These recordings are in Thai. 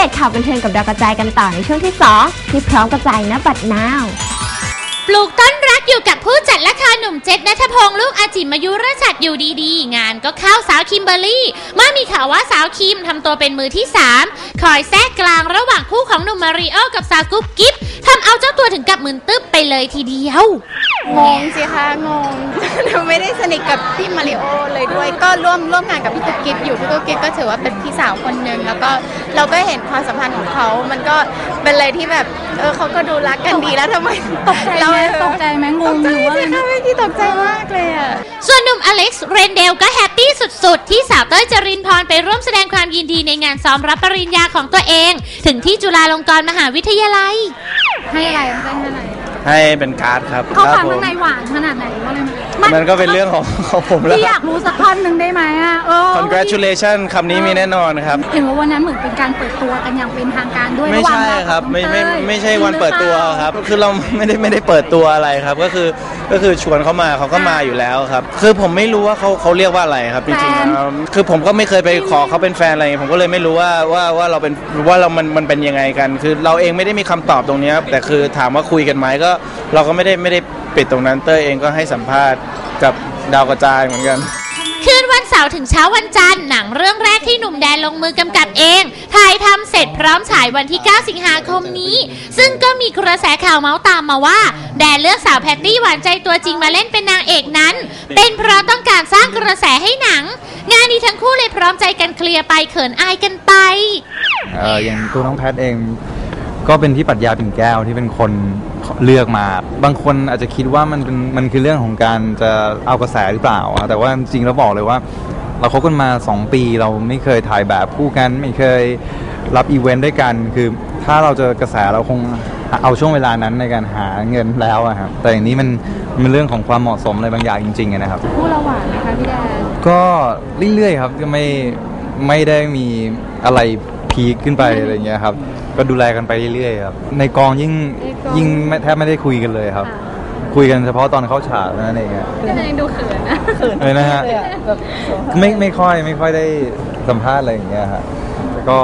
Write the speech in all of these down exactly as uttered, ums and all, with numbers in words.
เดตข่าวบันเทิงกับดาวกระจายกันต่อในช่วงที่สองที่พร้อมกระจายณบัดน้าวปลูกต้นรักอยู่กับผู้จัดละครหนุ่มเจษณัฐพงษ์ลูกอาจิมยุรชัดอยู่ดีๆงานก็เข้าสาวคิมเบอร์รี่เมื่อมีข่าวว่าสาวคิมทำตัวเป็นมือที่สามคอยแทรกกลางระหว่างคู่ของหนุ่มมาริโอกับสาวกุ๊บกิ๊บทำเอาเจ้าตัวถึงกับมึนตึ๊บไปเลยทีเดียวงงสิคะงง ไม่ได้สนิทกับพี่มาริโอเลยด้วยก็ร่วมร่วมงานกับพี่กุ๊บกิ๊บอยู่พี่กุ๊บกิ๊บก็ถือว่าเป็นพี่สาวคนหนึ่งแล้วก็เราก็เห็นความสัมพันธ์ของเขามันก็เป็นอะไรที่แบบเออเขาก็ดูรักกันดีแล้วทำไมตกใจเราตกใจไหมงงอยู่ว่าเลยไม่ที่ตกใจมากเลยอ่ะส่วนหนุ่มอเล็กซ์เรนเดลก็แฮปปี้สุดๆที่สาวเต้ยจรินพรไปร่วมแสดงความยินดีในงานซ้อมรับปริญญาของตัวเองถึงที่จุฬาลงกรณ์มหาวิทยาลัยให้อะไรให้อะไรให้เป็นการ์ดครับเขาฟังข้างในหวานขนาดไหนก็เลยมันก็เป็นเรื่องของของผมแล้วที่อยากรู้สักท่อนหนึ่งได้ไหมอ่ะเออ คอนแกรจูเลชั่น คำนี้มีแน่นอนครับเห็นว่าวันนั้นเหมือนเป็นการเปิดตัวกันอย่างเป็นทางการด้วยไม่ใช่ครับไม่ไม่ไม่ใช่วันเปิดตัวครับคือเราไม่ได้ไม่ได้เปิดตัวอะไรครับก็คือก็คือชวนเขามาเขาก็มาอยู่แล้วครับคือผมไม่รู้ว่าเขาเขาเรียกว่าอะไรครับจริงๆคือผมก็ไม่เคยไปขอเขาเป็นแฟนอะไรผมก็เลยไม่รู้ว่าว่าว่าเราเป็นว่าเรามันมันเป็นยังไงกันคือเราเองไม่ได้มีคำตอบตรงนี้แต่คือถามว่าคุยกันไหมก็เราก็ไม่ได้ไม่ได้ปิดตรงนั้นเต้ยเองก็ให้สัมภาษณ์กับดาวกระจายเหมือนกันคืนวันเสาร์ถึงเช้าวันจันทร์หนังเรื่องแรกที่หนุ่มแดนลงมือกำกับเองถ่ายทำเสร็จพร้อมฉายวันที่เก้าสิงหาคมนี้ซึ่งก็มีกระแสข่าวเมาส์ตามมาว่าแดนเลือกสาวแพตตี้หวานใจตัวจริงมาเล่นเป็นนางเอกนั้นเป็นเพราะต้องการสร้างกระแสให้หนังงานนี้ทั้งคู่เลยพร้อมใจกันเคลียร์ไปเขินอายกันไปเอออย่างตัวน้องแพตเองก็เป็นที่ปรัชญาปิ่นแก้วที่เป็นคนเลือกมาบางคนอาจจะคิดว่ามันเป็นมันคือเรื่องของการจะเอากระแสหรือเปล่าแต่ว่าจริงแล้วบอกเลยว่าเราคบกันมาสองปีเราไม่เคยถ่ายแบบคู่กันไม่เคยรับอีเวนต์ด้วยกันคือถ้าเราเจอกระแสเราคงเอาช่วงเวลานั้นในการหาเงินแล้วครับแต่อย่างนี้มันมันเรื่องของความเหมาะสมอะไรบางอย่างจริงๆนะครับคู่ระหว่างนะคะพี่แดนก็เรื่อยๆครับก็ไม่ไม่ได้มีอะไรพีคขึ้นไปอะไรเงี้ยครับก็ดูแลกันไปเรื่อยๆครับในกองยิ่งยิ่งแทบไม่ได้คุยกันเลยครับคุยกันเฉพาะตอนเข้าฉากนั่นเองครับก็ยังดูเขินนะเขินเลยนะฮะไม่ไม่ค่อยไม่ค่อยได้สัมภาษณ์อะไรอย่างเงี้ยครับก็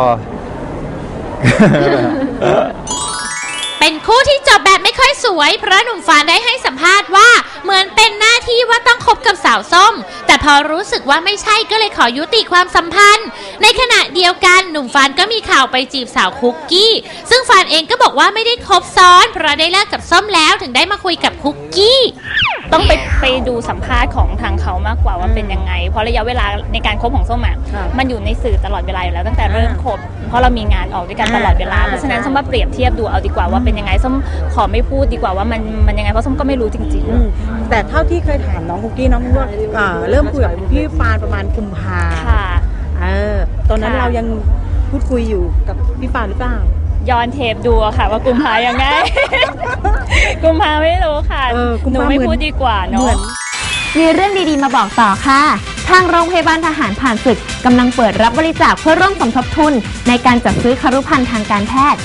เป็นคู่ที่จบแบบไม่ค่อยสวยเพราะหนุ่มฟ้าได้ให้สัมภาษณ์ว่าเหมือนเป็นหน้าที่ว่าต้องคบกับสาวส้มแต่พอรู้สึกว่าไม่ใช่ก็เลยขอยุติความสัมพันธ์ในขณะเดียวกันหนุ่มฟานก็มีข่าวไปจีบสาวคุกกี้ซึ่งฟานเองก็บอกว่าไม่ได้คบซ้อนเพราะได้เลิกกับส้มแล้วถึงได้มาคุยกับคุกกี้ต้องไปไปดูสัมภาษณ์ของทางเขามากกว่าว่าเป็นยังไงเพราะระยะเวลาในการคบของส้มอ่ะมันอยู่ในสื่อตลอดเวลาอยู่แล้วตั้งแต่เริ่มคบเพราะเรามีงานออกด้วยกันตลอดเวลาเพราะฉะนั้นส้มมาเปรียบเทียบดูเอาดีกว่าว่าเป็นยังไงส้มขอไม่พูดดีกว่าว่ามันมันยังไงเพราะส้มก็ไม่รู้จริงๆแต่เท่าที่เคยถามน้องคุกกี้น้องว่าเริ่มคุยกับพี่ฟานประมาณกุมภาตอนนั้นเรายังพูดคุยอยู่กับพี่ปานหรือเปล่าย้อนเทปดูค่ะว่ากุมภายังไงกุมภาไม่รู้ค่ะหนูไม่พูดดีกว่าเนาะมีเรื่องดีๆมาบอกต่อค่ะทางโรงพยาบาลทหารผ่านศึกกำลังเปิดรับบริจาคเพื่อร่วมสมทบทุนในการจัดซื้อคฤหาสน์ทางการแพทย์